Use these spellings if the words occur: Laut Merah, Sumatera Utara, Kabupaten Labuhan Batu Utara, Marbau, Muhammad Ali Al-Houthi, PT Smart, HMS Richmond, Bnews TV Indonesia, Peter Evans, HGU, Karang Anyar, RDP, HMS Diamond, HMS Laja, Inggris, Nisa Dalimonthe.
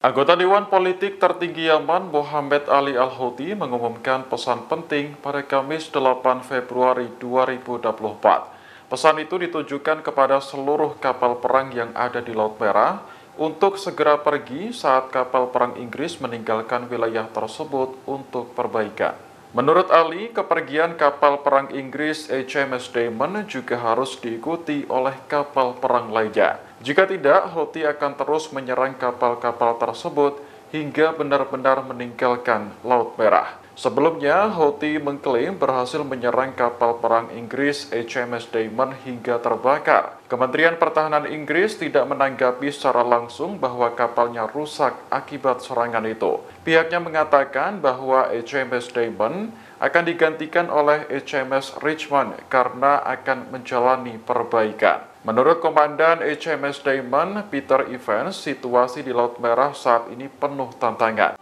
Anggota Dewan Politik Tertinggi Yaman, Muhammad Ali Al-Houthi, mengumumkan pesan penting pada Kamis 8 Februari 2024. Pesan itu ditujukan kepada seluruh kapal perang yang ada di Laut Merah untuk segera pergi saat kapal perang Inggris meninggalkan wilayah tersebut untuk perbaikan. Menurut Ali, kepergian kapal perang Inggris HMS Diamond juga harus diikuti oleh kapal perang Laja. Jika tidak, Houthi akan terus menyerang kapal-kapal tersebut hingga benar-benar meninggalkan Laut Merah. Sebelumnya, Houthi mengklaim berhasil menyerang kapal perang Inggris HMS Diamond hingga terbakar. Kementerian Pertahanan Inggris tidak menanggapi secara langsung bahwa kapalnya rusak akibat serangan itu. Pihaknya mengatakan bahwa HMS Diamond akan digantikan oleh HMS Richmond karena akan menjalani perbaikan. Menurut Komandan HMS Diamond, Peter Evans, situasi di Laut Merah saat ini penuh tantangan.